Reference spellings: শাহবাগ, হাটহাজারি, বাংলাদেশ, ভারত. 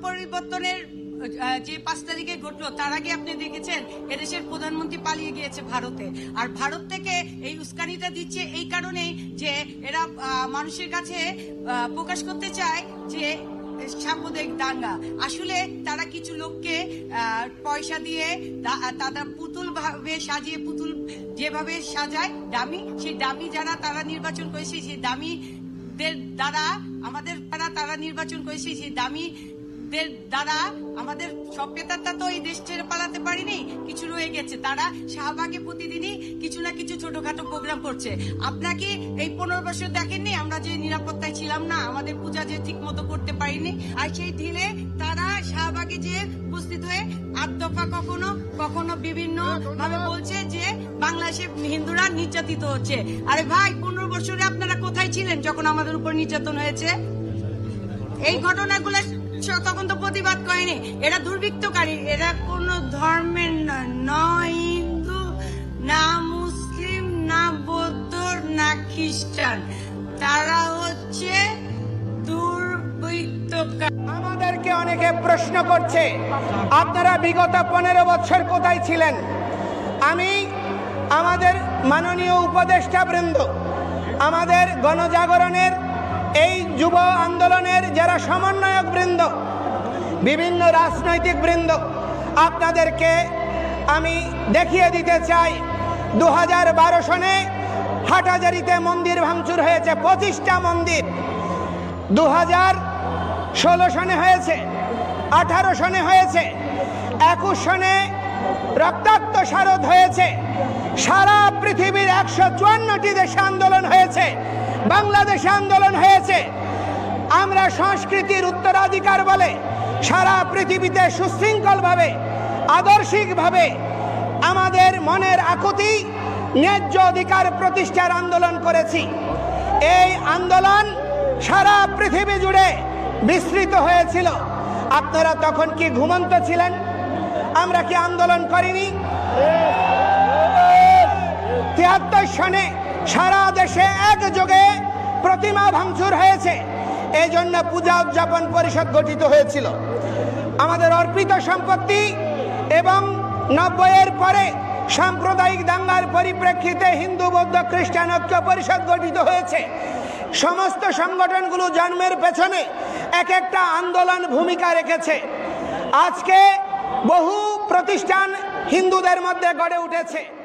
পাট পরিবর্তনের যে 5 তারিখে ঘটলো তার আগে আপনি দেখেছেন এদেশের প্রধানমন্ত্রী পালিয়ে গিয়েছে ভারতে, আর ভারত থেকে এই উস্কানিটা দিচ্ছে এই কারণে যে এরা মানুষের কাছে প্রকাশ করতে চায় যে সাম্প্রদায়িক দাঙ্গা। আসলে তারা কিছু লোককে পয়সা দিয়ে তারা পুতুল ভাবে সাজিয়ে, পুতুল যেভাবে সাজায় দামি, সেই দামি যারা তারা নির্বাচন করেছে, সেই দামিদের দ্বারা আমাদের তারা নির্বাচন করেছে, সেই দামি দ্বারা আমাদের সব নেতারা তো এই দেশ ছেড়ে পালাতে পারেনি, কিছু রয়ে গেছে। তারা শাহবাগে প্রতিদিনই কিছু না কিছু ছোটখাটো প্রোগ্রাম করছে। আপনাকে এই 15 বছর দেখেননি আমরা যে নিরাপত্তায় ছিলাম না, আমাদের পূজা যে ঠিক মতো করতে পারিনি, আর সেই ঢিলে তারা শাহবাগে যে উপস্থিত হয়ে 8 দফা কখনো কখনো বিভিন্ন ভাবে বলছে যে বাংলাদেশে হিন্দুরা নির্যাতিত হচ্ছে। আরে ভাই, 15 বছরে আপনারা কোথায় ছিলেন যখন আমাদের উপর নির্যাতন হয়েছে? এই ঘটনাগুলো তখন তো প্রতিবাদ করেনি। এরা দুর্বৃত্তকারী, এরা কোন ধর্মের নয়, হিন্দু না, মুসলিম না, বৌদ্ধ না, খ্রিস্টান, তারা হচ্ছে দুর্বৃত্তকারী। আমাদেরকে অনেকে প্রশ্ন করছে আপনারা বিগত 15 বছর কোথায় ছিলেন। আমি আমাদের মাননীয় উপদেষ্টা বৃন্দ, আমাদের গণজাগরণের এই যুব আন্দোলনের যারা সমন্বয়ক বৃন্দ, বিভিন্ন রাজনৈতিক বৃন্দ, আপনাদেরকে আমি দেখিয়ে দিতে চাই 2012 সনে হাটহাজারিতে মন্দির ভাঙচুর হয়েছে, 25টা মন্দির। 2016 সনে হয়েছে, 18 সনে হয়েছে, 21 সনে রক্তাক্ত শারদ হয়েছে। সারা পৃথিবীর 154টি দেশে আন্দোলন হয়েছে, বাংলাদেশে আন্দোলন হয়েছে। আমরা সংস্কৃতির উত্তরাধিকার বলে সারা পৃথিবীতে সুশৃঙ্খলভাবে, আদর্শিকভাবে আমাদের মনের আকুতি, ন্যায্য অধিকার প্রতিষ্ঠার আন্দোলন করেছি। এই আন্দোলন সারা পৃথিবী জুড়ে বিস্তৃত হয়েছিল। আপনারা তখন কি ঘুমন্ত ছিলেন? আমরা কি আন্দোলন করিনি? 73 সনে সারা দেশে একযোগে প্রতিমা ভাঙচুর হয়েছে, এই জন্য পূজা উদযাপন পরিষদ গঠিত হয়েছিল। আমাদের অর্পিত সম্পত্তি এবং 90-এর পরে সাম্প্রদায়িক দাঙ্গার পরিপ্রেক্ষিতে হিন্দু বৌদ্ধ খ্রিস্টান ঐক্য পরিষদ গঠিত হয়েছে। সমস্ত সংগঠনগুলো জন্মের পেছনে এক একটা আন্দোলন ভূমিকা রেখেছে। আজকে বহু প্রতিষ্ঠান হিন্দুদের মধ্যে গড়ে উঠেছে।